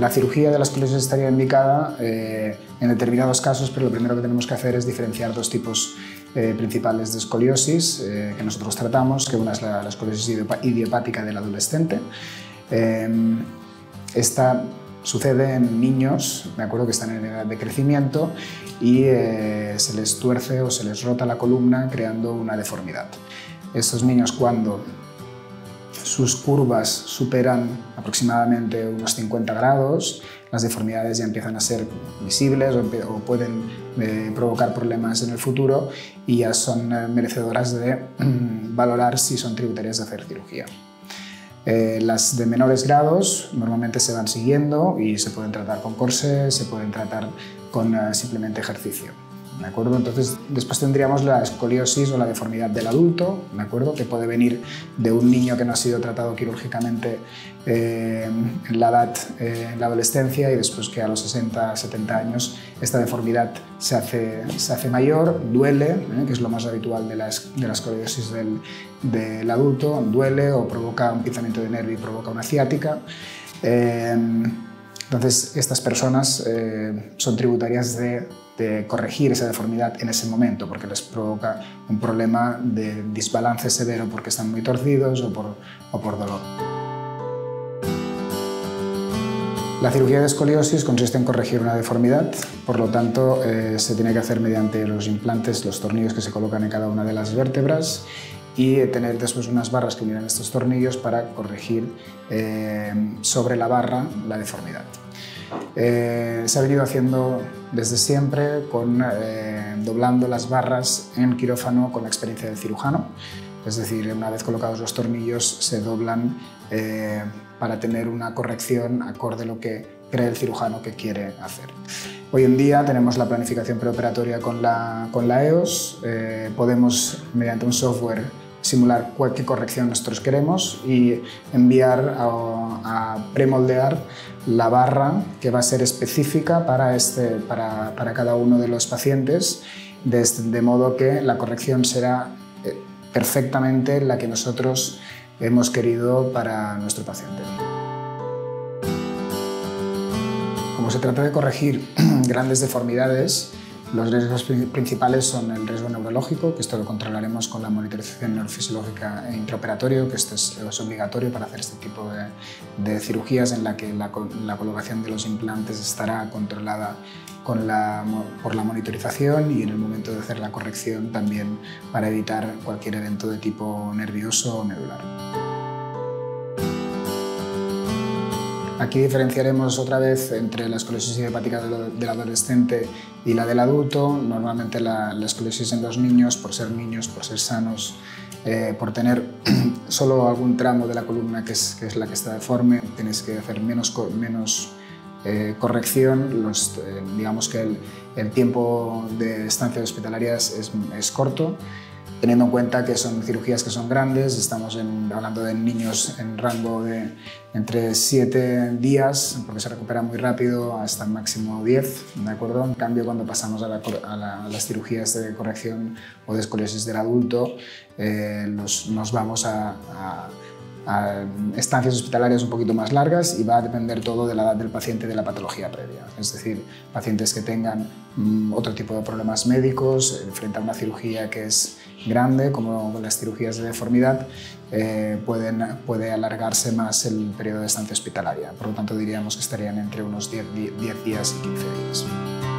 La cirugía de la escoliosis estaría indicada en determinados casos, pero lo primero que tenemos que hacer es diferenciar dos tipos principales de escoliosis que nosotros tratamos, que una es la escoliosis idiopática del adolescente. Esta sucede en niños, me acuerdo que están en edad de crecimiento y se les tuerce o se les rota la columna creando una deformidad. Estos niños, cuando sus curvas superan aproximadamente unos 50 grados, las deformidades ya empiezan a ser visibles o pueden provocar problemas en el futuro y ya son merecedoras de valorar si son tributarias de hacer cirugía. Las de menores grados normalmente se van siguiendo y se pueden tratar con corsé, se pueden tratar con simplemente ejercicio. ¿De acuerdo? Entonces, después tendríamos la escoliosis o la deformidad del adulto, ¿de acuerdo?, que puede venir de un niño que no ha sido tratado quirúrgicamente en la edad, en la adolescencia, y después que a los 60, 70 años esta deformidad se hace mayor, duele, que es lo más habitual de la escoliosis del adulto, duele o provoca un pinzamiento de nervio y provoca una ciática. Entonces, estas personas son tributarias de corregir esa deformidad en ese momento, porque les provoca un problema de desbalance severo porque están muy torcidos o por dolor. La cirugía de escoliosis consiste en corregir una deformidad, por lo tanto se tiene que hacer mediante los implantes, los tornillos que se colocan en cada una de las vértebras, y tener después unas barras que unieran estos tornillos para corregir sobre la barra la deformidad. Se ha venido haciendo desde siempre doblando las barras en el quirófano con la experiencia del cirujano, es decir, una vez colocados los tornillos se doblan para tener una corrección acorde a lo que cree el cirujano que quiere hacer. Hoy en día tenemos la planificación preoperatoria con la EOS, podemos mediante un software simular cualquier corrección nosotros queremos y enviar a premoldear la barra que va a ser específica para cada uno de los pacientes, de modo que la corrección será perfectamente la que nosotros hemos querido para nuestro paciente. Como se trata de corregir grandes deformidades, los riesgos principales son el riesgo neurológico, que esto lo controlaremos con la monitorización neurofisiológica e intraoperatorio, que esto es obligatorio para hacer este tipo de cirugías, en la que la colocación de los implantes estará controlada por la monitorización, y en el momento de hacer la corrección también para evitar cualquier evento de tipo nervioso o medular. Aquí diferenciaremos otra vez entre la escoliosis idiopática del adolescente y la del adulto. Normalmente la escoliosis en los niños, por ser sanos, por tener solo algún tramo de la columna que es la que está deforme, tienes que hacer menos corrección. Digamos que el tiempo de estancia hospitalaria es corto, teniendo en cuenta que son cirugías que son grandes. Estamos hablando de niños en rango de entre 7 días, porque se recupera muy rápido, hasta el máximo 10, ¿de acuerdo? En cambio, cuando pasamos a las cirugías de corrección o de escoliosis del adulto, nos vamos a estancias hospitalarias un poquito más largas, y va a depender todo de la edad del paciente y de la patología previa. Es decir, pacientes que tengan otro tipo de problemas médicos, frente a una cirugía que es grande, como las cirugías de deformidad, puede alargarse más el periodo de estancia hospitalaria. Por lo tanto, diríamos que estarían entre unos 10 días y 15 días.